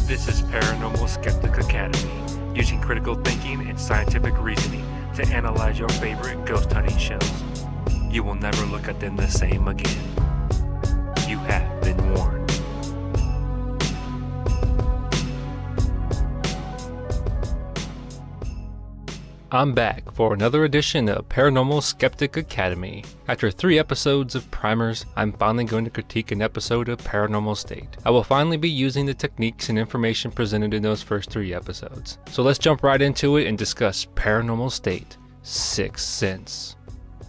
This is Paranormal Skeptic Academy, using critical thinking and scientific reasoning to analyze your favorite ghost hunting shows. You will never look at them the same again. You have been warned. I'm back for another edition of Paranormal Skeptic Academy. After 3 episodes of primers, I'm finally going to critique an episode of Paranormal State. I will finally be using the techniques and information presented in those first 3 episodes. So let's jump right into it and discuss Paranormal State, Sixth Sense.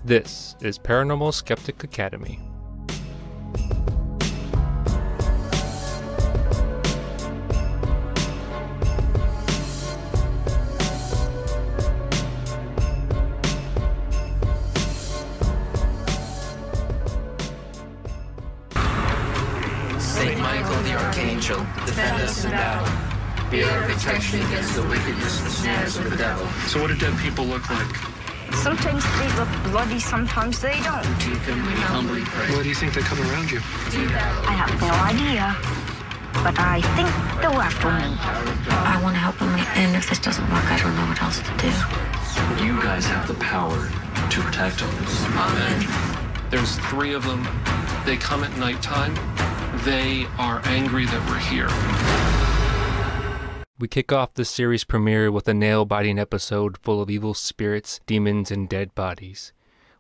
This is Paranormal Skeptic Academy. Saint Michael the Archangel, defend us in battle. Be our protection against the wickedness and snares of the devil. So what do dead people look like? Sometimes they look bloody, sometimes they don't. Where do you think they come around you? I have no idea, but I think they'll after me. I want to help them, and if this doesn't work, I don't know what else to do. You guys have the power to protect us. Amen. There's 3 of them. They come at nighttime. They are angry that we're here. We kick off the series premiere with a nail-biting episode full of evil spirits, demons, and dead bodies.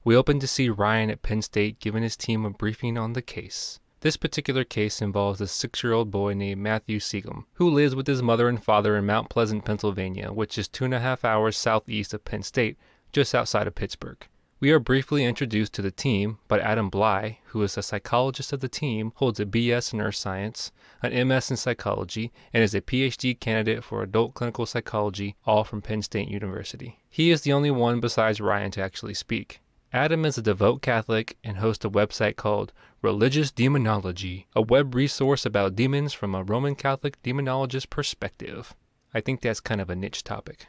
We open to see Ryan at Penn State giving his team a briefing on the case. This particular case involves a 6-year-old boy named Matthew Sagum, who lives with his mother and father in Mount Pleasant, Pennsylvania, which is 2.5 hours southeast of Penn State, just outside of Pittsburgh. We are briefly introduced to the team, but Adam Bly, who is a psychologist of the team, holds a B.S. in Earth Science, an MS in Psychology, and is a Ph.D. candidate for Adult Clinical Psychology, all from Penn State University. He is the only one besides Ryan to actually speak. Adam is a devout Catholic and hosts a website called Religious Demonology, a web resource about demons from a Roman Catholic demonologist perspective. I think that's kind of a niche topic.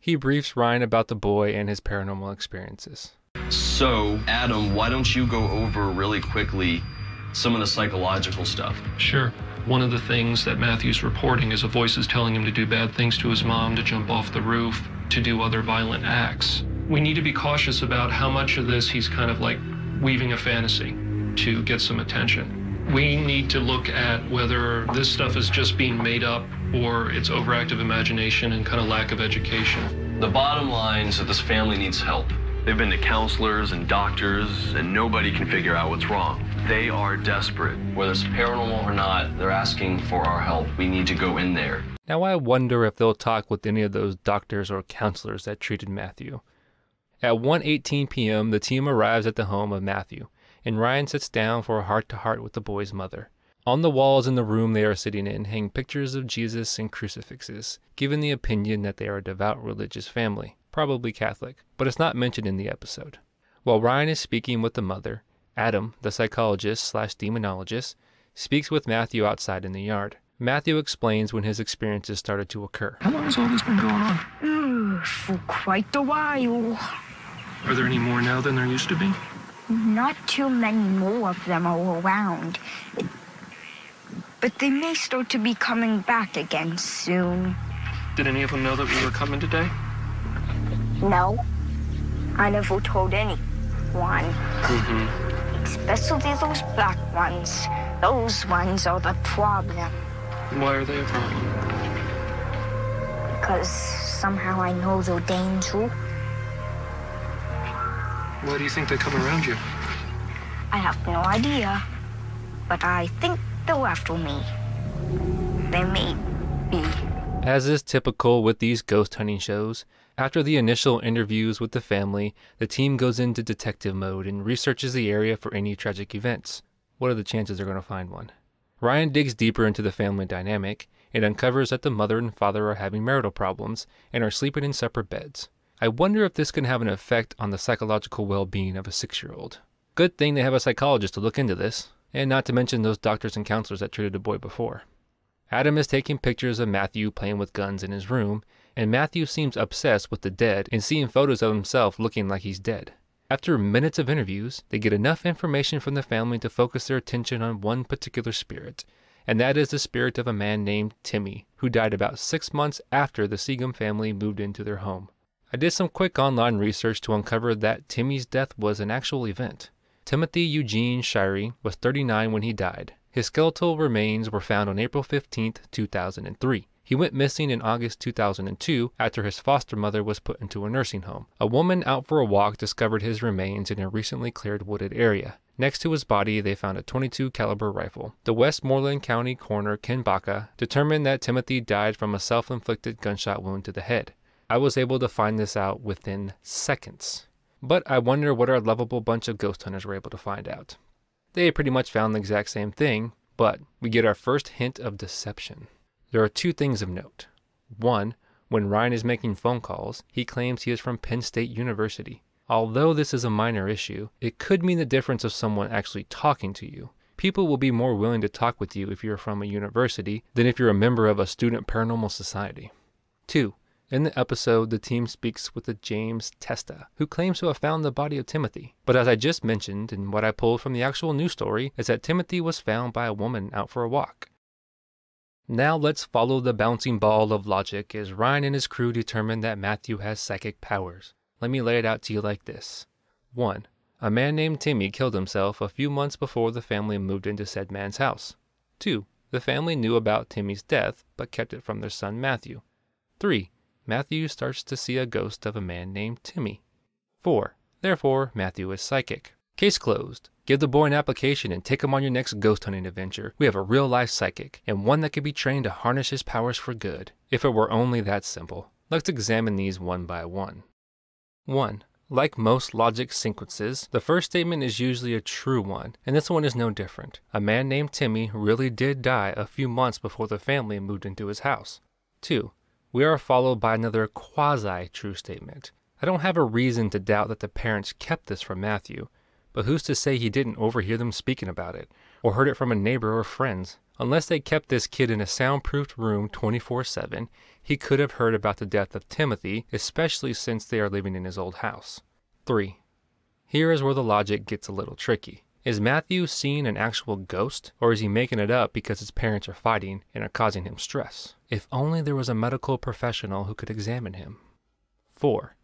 He briefs Ryan about the boy and his paranormal experiences. So, Adam, why don't you go over really quickly some of the psychological stuff? Sure. One of the things that Matthew's reporting is a voice is telling him to do bad things to his mom, to jump off the roof, to do other violent acts. We need to be cautious about how much of this he's kind of like weaving a fantasy to get some attention. We need to look at whether this stuff is just being made up or it's overactive imagination and kind of lack of education. The bottom line is that this family needs help. They've been to counselors and doctors, and nobody can figure out what's wrong. They are desperate. Whether it's paranormal or not, they're asking for our help. We need to go in there. Now I wonder if they'll talk with any of those doctors or counselors that treated Matthew. At 1:18 p.m., the team arrives at the home of Matthew, and Ryan sits down for a heart-to-heart with the boy's mother. On the walls in the room they are sitting in hang pictures of Jesus and crucifixes, giving the opinion that they are a devout religious family. Probably Catholic, but it's not mentioned in the episode. While Ryan is speaking with the mother, Adam, the psychologist/demonologist, speaks with Matthew outside in the yard. Matthew explains when his experiences started to occur. How long has all this been going on? For quite a while. Are there any more now than there used to be? Not too many more of them are around. But they may start to be coming back again soon. Did any of them know that we were coming today? No, I never told anyone. Especially those black ones. Those ones are the problem. Why are they a problem? Because somehow I know they're dangerous. Why do you think they come around you? I have no idea, but I think they're after me. They may be. As is typical with these ghost hunting shows, after the initial interviews with the family, the team goes into detective mode and researches the area for any tragic events. What are the chances they're going to find one? Ryan digs deeper into the family dynamic and uncovers that the mother and father are having marital problems and are sleeping in separate beds. I wonder if this can have an effect on the psychological well-being of a 6-year-old. Good thing they have a psychologist to look into this, and not to mention those doctors and counselors that treated the boy before. Adam is taking pictures of Matthew playing with guns in his room, and Matthew seems obsessed with the dead and seeing photos of himself looking like he's dead. After minutes of interviews, they get enough information from the family to focus their attention on one particular spirit, and that is the spirit of a man named Timmy, who died about 6 months after the Sagum family moved into their home. I did some quick online research to uncover that Timmy's death was an actual event. Timothy Eugene Shirey was 39 when he died. His skeletal remains were found on April 15, 2003. He went missing in August 2002 after his foster mother was put into a nursing home. A woman out for a walk discovered his remains in a recently cleared wooded area. Next to his body, they found a .22 caliber rifle. The Westmoreland County coroner, Ken Baca, determined that Timothy died from a self-inflicted gunshot wound to the head. I was able to find this out within seconds. But I wonder what our lovable bunch of ghost hunters were able to find out. They pretty much found the exact same thing, but we get our first hint of deception. There are two things of note. One, when Ryan is making phone calls, he claims he is from Penn State University. Although this is a minor issue, it could mean the difference of someone actually talking to you. People will be more willing to talk with you if you're from a university than if you're a member of a student paranormal society. Two, in the episode, the team speaks with a James Testa, who claims to have found the body of Timothy. But as I just mentioned, and what I pulled from the actual news story, is that Timothy was found by a woman out for a walk. Now let's follow the bouncing ball of logic as Ryan and his crew determine that Matthew has psychic powers. Let me lay it out to you like this. 1. A man named Timmy killed himself a few months before the family moved into said man's house. 2. The family knew about Timmy's death, but kept it from their son Matthew. 3. Matthew starts to see a ghost of a man named Timmy. 4. Therefore, Matthew is psychic. Case closed. Give the boy an application and take him on your next ghost hunting adventure. We have a real-life psychic, and one that can be trained to harness his powers for good. If it were only that simple. Let's examine these one by one. 1. Like most logic sequences, the first statement is usually a true one, and this one is no different. A man named Timmy really did die a few months before the family moved into his house. 2. We are followed by another quasi-true statement. I don't have a reason to doubt that the parents kept this from Matthew, but who's to say he didn't overhear them speaking about it, or heard it from a neighbor or friends? Unless they kept this kid in a soundproofed room 24/7, he could have heard about the death of Timothy, especially since they are living in his old house. 3. Here is where the logic gets a little tricky. Is Matthew seeing an actual ghost, or is he making it up because his parents are fighting and are causing him stress? If only there was a medical professional who could examine him. 4.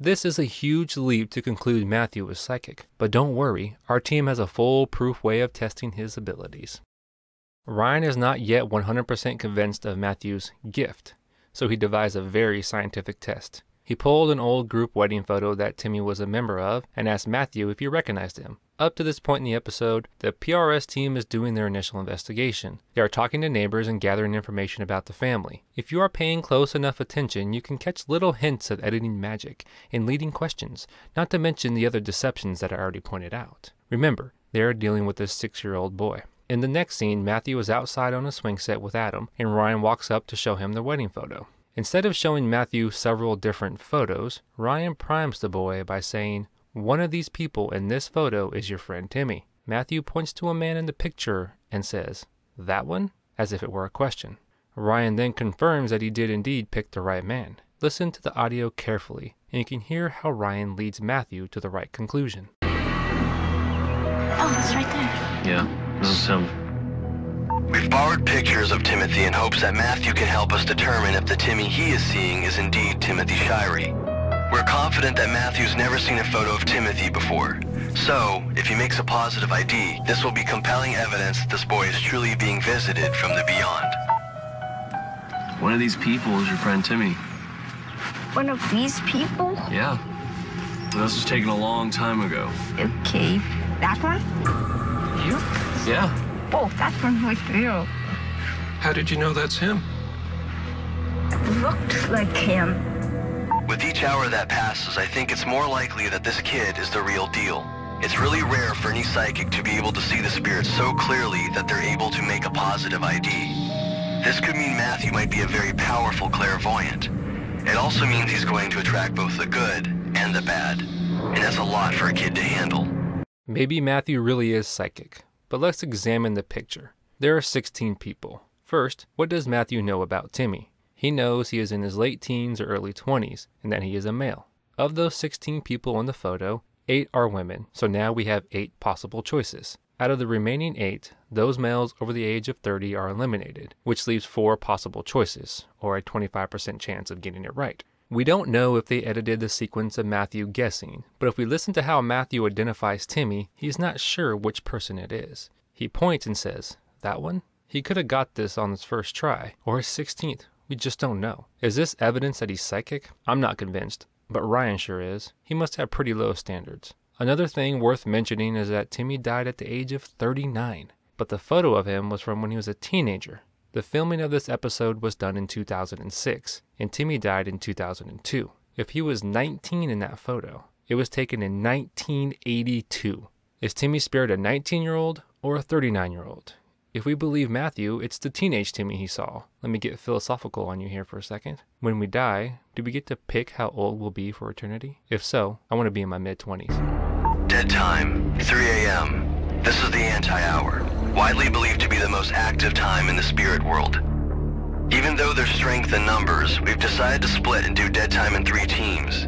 This is a huge leap to conclude Matthew is psychic, but don't worry, our team has a foolproof way of testing his abilities. Ryan is not yet 100% convinced of Matthew's gift, so he devised a very scientific test. He pulled an old group wedding photo that Timmy was a member of and asked Matthew if he recognized him. Up to this point in the episode, the PRS team is doing their initial investigation. They are talking to neighbors and gathering information about the family. If you are paying close enough attention, you can catch little hints of editing magic and leading questions, not to mention the other deceptions that I already pointed out. Remember, they are dealing with this 6-year-old boy. In the next scene, Matthew is outside on a swing set with Adam, and Ryan walks up to show him the wedding photo. Instead of showing Matthew several different photos, Ryan primes the boy by saying, "One of these people in this photo is your friend Timmy." Matthew points to a man in the picture and says, "That one?" as if it were a question. Ryan then confirms that he did indeed pick the right man. Listen to the audio carefully, and you can hear how Ryan leads Matthew to the right conclusion. "Oh, it's right there." "Yeah, this is him." "We've borrowed pictures of Timothy in hopes that Matthew can help us determine if the Timmy he is seeing is indeed Timothy Shirey. We're confident that Matthew's never seen a photo of Timothy before. So, if he makes a positive ID, this will be compelling evidence that this boy is truly being visited from the beyond." "One of these people is your friend Timmy." "One of these people?" "Yeah. But this was taken a long time ago." "Okay. That one?" "You?" "Yeah." "Oh, that one right there." "How did you know that's him?" "It looked like him." With each hour that passes, I think it's more likely that this kid is the real deal. It's really rare for any psychic to be able to see the spirit so clearly that they're able to make a positive ID. This could mean Matthew might be a very powerful clairvoyant. It also means he's going to attract both the good and the bad. And that's a lot for a kid to handle. Maybe Matthew really is psychic. But let's examine the picture. There are 16 people. First, what does Matthew know about Timmy? He knows he is in his late teens or early 20s, and that he is a male. Of those 16 people in the photo, 8 are women, so now we have 8 possible choices. Out of the remaining 8, those males over the age of 30 are eliminated, which leaves 4 possible choices, or a 25% chance of getting it right. We don't know if they edited the sequence of Matthew guessing, but if we listen to how Matthew identifies Timmy, he's not sure which person it is. He points and says, "That one? He could have got this on his first try, or his 16th. We just don't know." Is this evidence that he's psychic? I'm not convinced, but Ryan sure is. He must have pretty low standards. Another thing worth mentioning is that Timmy died at the age of 39, but the photo of him was from when he was a teenager. The filming of this episode was done in 2006, and Timmy died in 2002. If he was 19 in that photo, it was taken in 1982. Is Timmy's spirit a 19-year-old or a 39-year-old? If we believe Matthew, it's the teenage Timmy he saw. Let me get philosophical on you here for a second. When we die, do we get to pick how old we'll be for eternity? If so, I want to be in my mid-20s. Dead time, 3 a.m. This is the anti-hour, widely believed to be the most active time in the spirit world. Even though there's strength in numbers, we've decided to split and do dead time in 3 teams.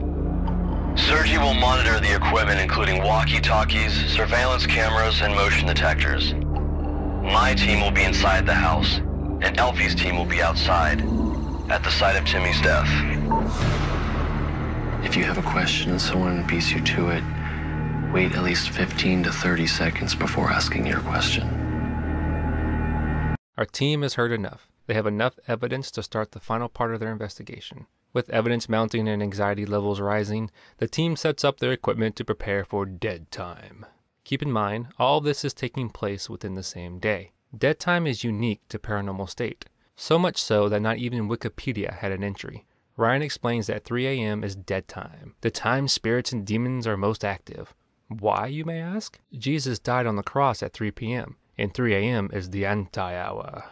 Sergi will monitor the equipment, including walkie-talkies, surveillance cameras, and motion detectors. My team will be inside the house, and Elfie's team will be outside, at the site of Timmy's death. If you have a question and someone beats you to it, wait at least 15 to 30 seconds before asking your question. Our team has heard enough. They have enough evidence to start the final part of their investigation. With evidence mounting and anxiety levels rising, the team sets up their equipment to prepare for dead time. Keep in mind, all this is taking place within the same day. Dead time is unique to Paranormal State, so much so that not even Wikipedia had an entry. Ryan explains that 3 a.m. is dead time, the time spirits and demons are most active. Why, you may ask? Jesus died on the cross at 3 p.m., and 3 a.m. is the anti-hour.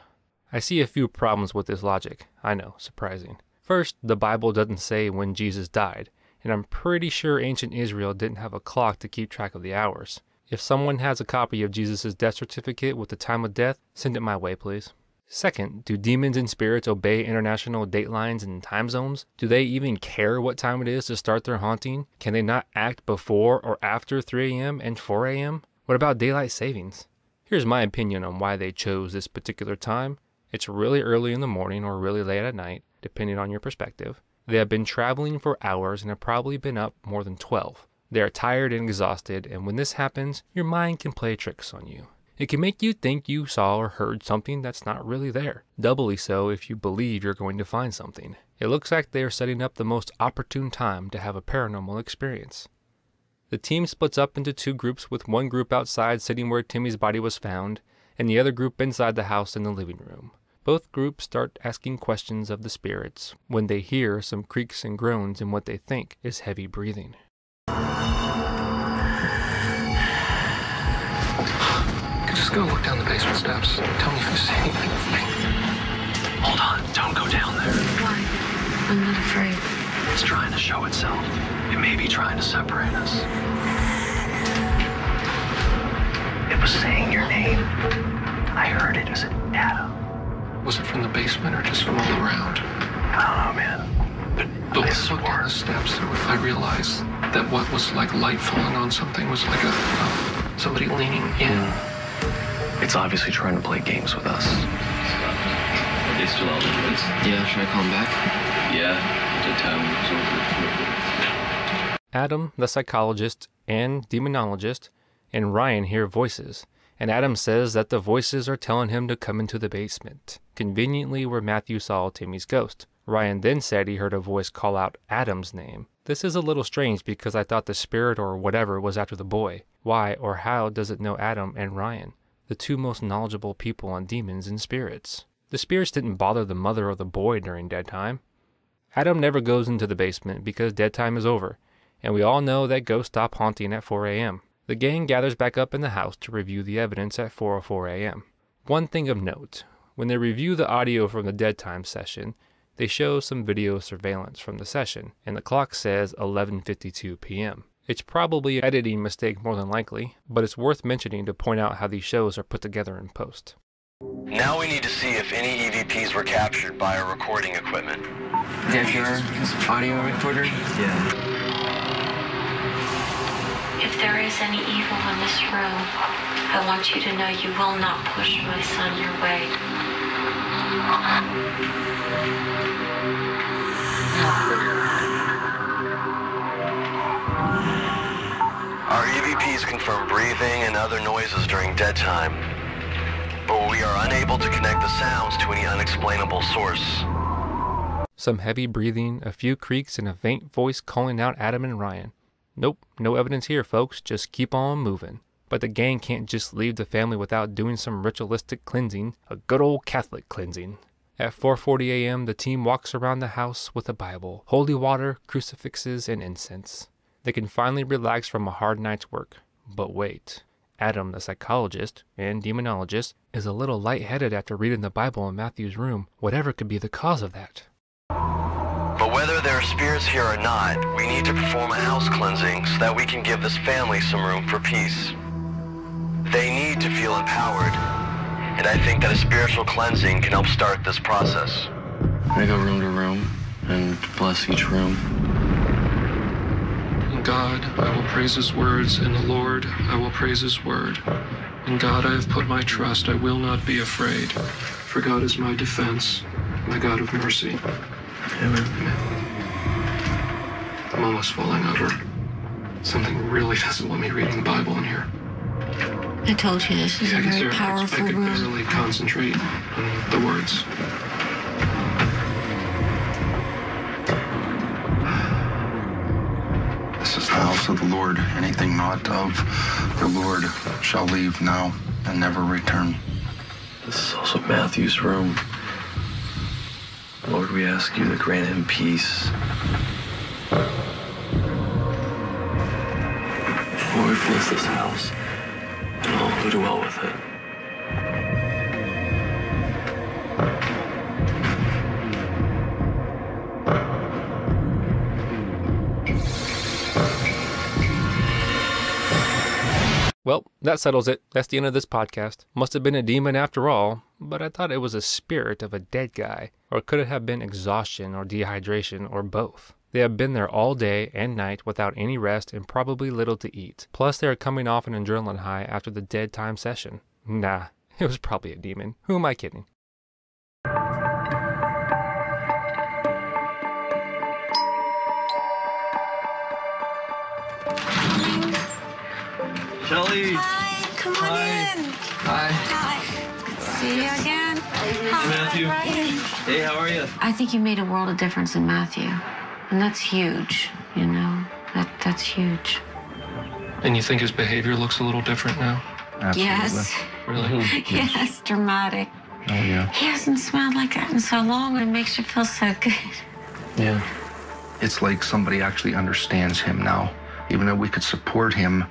I see a few problems with this logic. I know, surprising. First, the Bible doesn't say when Jesus died, and I'm pretty sure ancient Israel didn't have a clock to keep track of the hours. If someone has a copy of Jesus' death certificate with the time of death, send it my way, please. Second, do demons and spirits obey international datelines and time zones? Do they even care what time it is to start their haunting? Can they not act before or after 3 a.m. and 4 a.m.? What about daylight savings? Here's my opinion on why they chose this particular time. It's really early in the morning or really late at night, depending on your perspective. They have been traveling for hours and have probably been up more than 12. They are tired and exhausted, and when this happens, your mind can play tricks on you. It can make you think you saw or heard something that's not really there. Doubly so if you believe you're going to find something. It looks like they are setting up the most opportune time to have a paranormal experience. The team splits up into 2 groups, with one group outside sitting where Timmy's body was found, and the other group inside the house in the living room. Both groups start asking questions of the spirits when they hear some creaks and groans and what they think is heavy breathing. Just go look down the basement steps. Tell me if you see anything. Hold on, don't go down there. Why? I'm not afraid. It's trying to show itself. It may be trying to separate us. It was saying your name. I heard it as an Adam. Was it from the basement or just from all around? I don't know, man. But when I looked down the steps, I realized that what was like light falling on something was like a somebody leaning in. It's obviously trying to play games with us. It's still all the kids. Yeah, should I call him back? Yeah. Adam, the psychologist and demonologist, and Ryan hear voices, and Adam says that the voices are telling him to come into the basement, conveniently where Matthew saw Timmy's ghost. Ryan then said he heard a voice call out Adam's name. This is a little strange because I thought the spirit or whatever was after the boy. Why or how does it know Adam and Ryan, the 2 most knowledgeable people on demons and spirits? The spirits didn't bother the mother of the boy during dead time. Adam never goes into the basement because dead time is over, and we all know that ghosts stop haunting at 4 a.m. The gang gathers back up in the house to review the evidence at 4:04 a.m. One thing of note, when they review the audio from the dead time session, they show some video surveillance from the session, and the clock says 11:52 p.m. It's probably an editing mistake more than likely, but it's worth mentioning to point out how these shows are put together in post. Now we need to see if any EVPs were captured by our recording equipment. Is that your audio recorder? Yeah. If there is there's any evil in this room, I want you to know you will not push my son your way. Our EVPs confirm breathing and other noises during dead time, but we are unable to connect the sounds to any unexplainable source. Some heavy breathing, a few creaks, and a faint voice calling out Adam and Ryan. Nope, no evidence here, folks, just keep on moving. But the gang can't just leave the family without doing some ritualistic cleansing, a good old Catholic cleansing. At 4:40 a.m., the team walks around the house with a Bible, holy water, crucifixes, and incense. They can finally relax from a hard night's work. But wait, Adam, the psychologist and demonologist, is a little lightheaded after reading the Bible in Matthew's room. Whatever could be the cause of that? But whether there are spirits here or not, we need to perform a house cleansing so that we can give this family some room for peace. They need to feel empowered, and I think that a spiritual cleansing can help start this process. I go room to room and bless each room. In God, I will praise his words. In the Lord, I will praise his word. In God, I have put my trust. I will not be afraid, for God is my defense, my God of mercy. Amen. I'm almost falling over. Something really doesn't want me reading the Bible in here. I told you this is a very powerful room. I could barely concentrate on the words. This is the house of the Lord. Anything not of the Lord shall leave now and never return. This is also Matthew's room. Lord, we ask you to grant him peace. Lord, bless this house and all who dwell with it. Well, that settles it. That's the end of this podcast. Must have been a demon after all, but I thought it was a spirit of a dead guy, or could it have been exhaustion or dehydration or both? They have been there all day and night without any rest and probably little to eat. Plus they are coming off an adrenaline high after the dead time session. Nah, it was probably a demon. Who am I kidding? Shelly! Hi! Come on in! Hi! Hi! It's good to see you again. Hi, Matthew. Ryan. Hey, how are you? I think you made a world of difference in Matthew. And that's huge, you know? That's huge. And you think his behavior looks a little different now? Absolutely. Yes. Really? Mm-hmm. Yes, dramatic. Oh, yeah. He hasn't smiled like that in so long, and it makes you feel so good. Yeah. It's like somebody actually understands him now. Even though we could support him,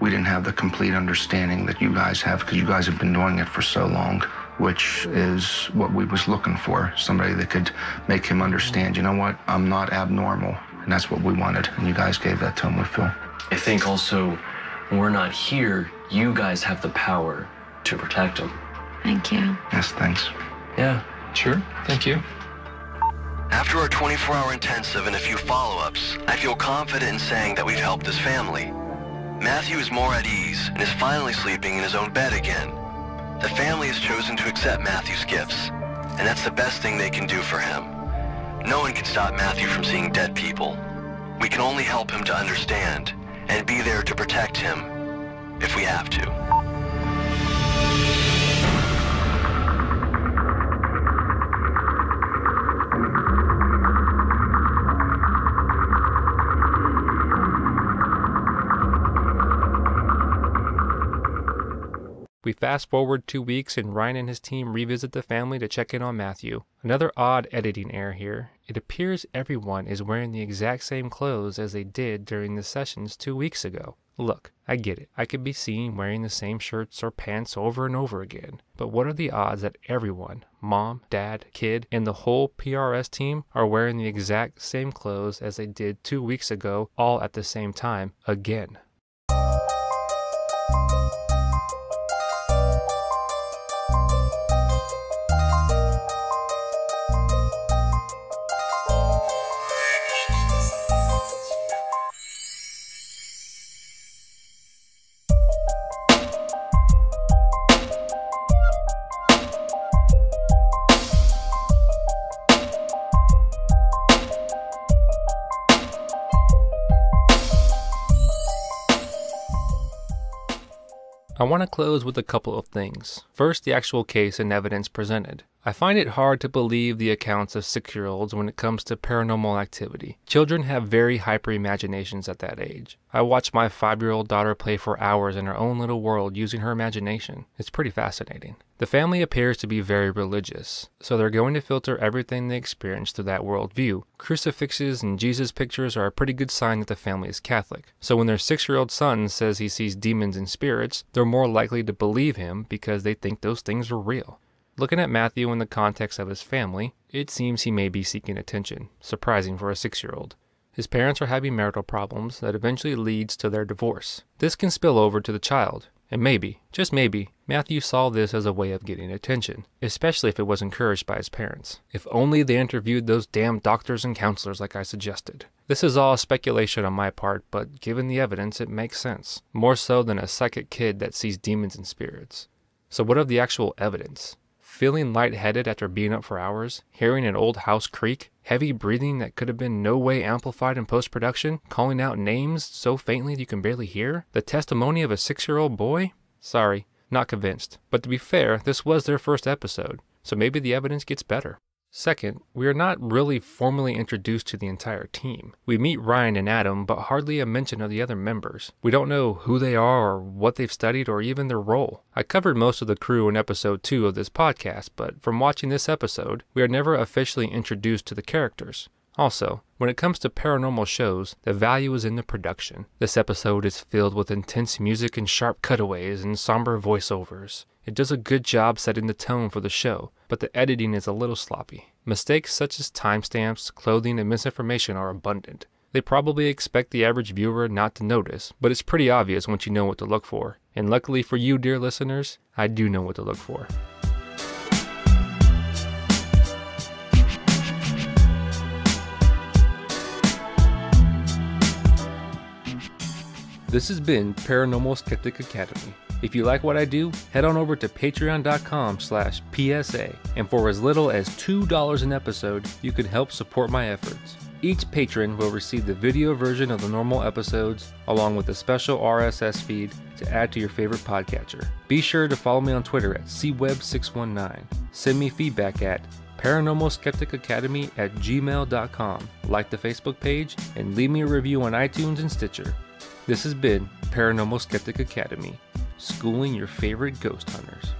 we didn't have the complete understanding that you guys have, because you guys have been doing it for so long, which is what we was looking for. Somebody that could make him understand, you know what, I'm not abnormal. And that's what we wanted. And you guys gave that to him, we feel. I think also, when we're not here, you guys have the power to protect him. Thank you. Yes, thanks. Yeah. Sure. Thank you. After our 24-hour intensive and a few follow-ups, I feel confident in saying that we've helped this family. Matthew is more at ease and is finally sleeping in his own bed again. The family has chosen to accept Matthew's gifts, and that's the best thing they can do for him. No one can stop Matthew from seeing dead people. We can only help him to understand and be there to protect him if we have to. We fast forward 2 weeks and Ryan and his team revisit the family to check in on Matthew. Another odd editing error here. It appears everyone is wearing the exact same clothes as they did during the sessions 2 weeks ago. Look, I get it. I could be seen wearing the same shirts or pants over and over again. But what are the odds that everyone, mom, dad, kid, and the whole PRS team are wearing the exact same clothes as they did 2 weeks ago, all at the same time, again? I want to close with a couple of things. First, the actual case and evidence presented. I find it hard to believe the accounts of 6-year-olds when it comes to paranormal activity. Children have very hyper imaginations at that age. I watch my 5-year-old daughter play for hours in her own little world using her imagination. It's pretty fascinating. The family appears to be very religious, so they're going to filter everything they experience through that worldview. Crucifixes and Jesus pictures are a pretty good sign that the family is Catholic. So when their 6-year-old son says he sees demons and spirits, they're more likely to believe him because they think those things are real. Looking at Matthew in the context of his family, it seems he may be seeking attention, surprising for a 6-year-old. His parents are having marital problems that eventually leads to their divorce. This can spill over to the child, and maybe, just maybe, Matthew saw this as a way of getting attention, especially if it was encouraged by his parents. If only they interviewed those damn doctors and counselors like I suggested. This is all speculation on my part, but given the evidence, it makes sense, more so than a psychic kid that sees demons and spirits. So what of the actual evidence? Feeling lightheaded after being up for hours, hearing an old house creak, heavy breathing that could have been no way amplified in post-production, calling out names so faintly you can barely hear, the testimony of a 6-year-old boy? Sorry, not convinced. But to be fair, this was their first episode, so maybe the evidence gets better. Second, we are not really formally introduced to the entire team. We meet Ryan and Adam, but hardly a mention of the other members. We don't know who they are or what they've studied or even their role. I covered most of the crew in episode 2 of this podcast, but from watching this episode, we are never officially introduced to the characters. Also, when it comes to paranormal shows, the value is in the production. This episode is filled with intense music and sharp cutaways and somber voiceovers. It does a good job setting the tone for the show, but the editing is a little sloppy. Mistakes such as timestamps, clothing, and misinformation are abundant. They probably expect the average viewer not to notice, but it's pretty obvious once you know what to look for. And luckily for you, dear listeners, I do know what to look for. This has been Paranormal Skeptic Academy. If you like what I do, head on over to patreon.com/PSA, and for as little as $2 an episode, you can help support my efforts. Each patron will receive the video version of the normal episodes, along with a special RSS feed to add to your favorite podcatcher. Be sure to follow me on Twitter at cweb619. Send me feedback at paranormalskepticacademy@gmail.com, like the Facebook page, and leave me a review on iTunes and Stitcher. This has been Paranormal Skeptic Academy, schooling your favorite ghost hunters.